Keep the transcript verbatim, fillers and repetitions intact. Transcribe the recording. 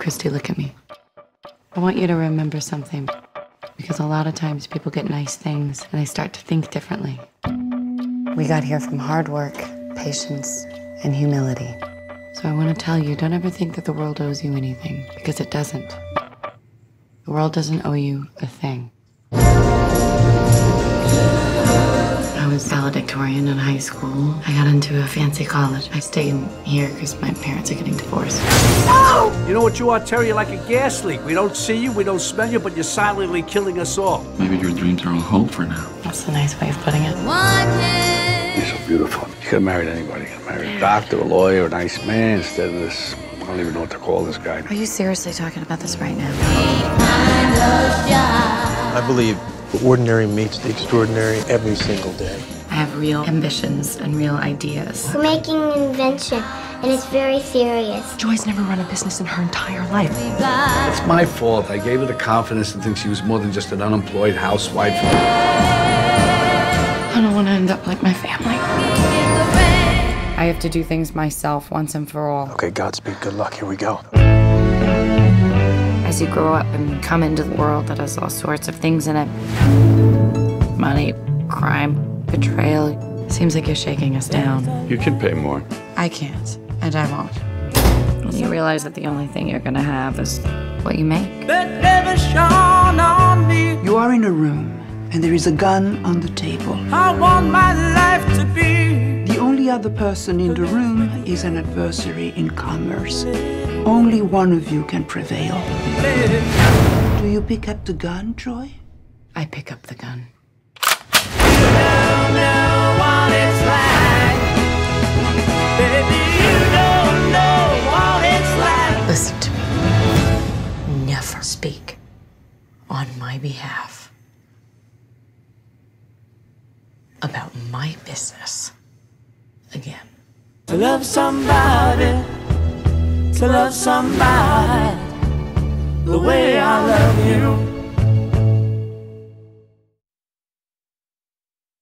Christy, look at me. I want you to remember something, because a lot of times people get nice things and they start to think differently. We got here from hard work, patience, and humility. So I want to tell you, don't ever think that the world owes you anything, because it doesn't. The world doesn't owe you a thing. I was valedictorian in high school. I got into a fancy college. I stayed here because my parents are getting divorced. No! You know what you are, Terry? You're like a gas leak. We don't see you, we don't smell you, but you're silently killing us all. Maybe your dreams are on hold for now. That's a nice way of putting it. You're so beautiful. You could have married anybody. You could have married a doctor, a lawyer, a nice man, instead of this... I don't even know what to call this guy. Are you seriously talking about this right now? I believe the ordinary meets the extraordinary every single day. I have real ambitions and real ideas. We're making an invention, and it's very serious. Joy's never run a business in her entire life. It's my fault. I gave her the confidence to think she was more than just an unemployed housewife. I don't want to end up like my family. I have to do things myself once and for all. Okay, Godspeed, good luck, here we go. As you grow up and come into the world that has all sorts of things in it. Money, crime, betrayal. Seems like you're shaking us down. You can pay more. I can't, and I won't. When you realize that the only thing you're gonna have is what you make. That never shone on me. You are in a room, and there is a gun on the table. I want my life to be. The only other person in the room is an adversary in commerce. Only one of you can prevail. Do you pick up the gun, Joy? I pick up the gun. Listen to me. Never speak on my behalf about my business again. I love somebody. To love somebody the way I love you.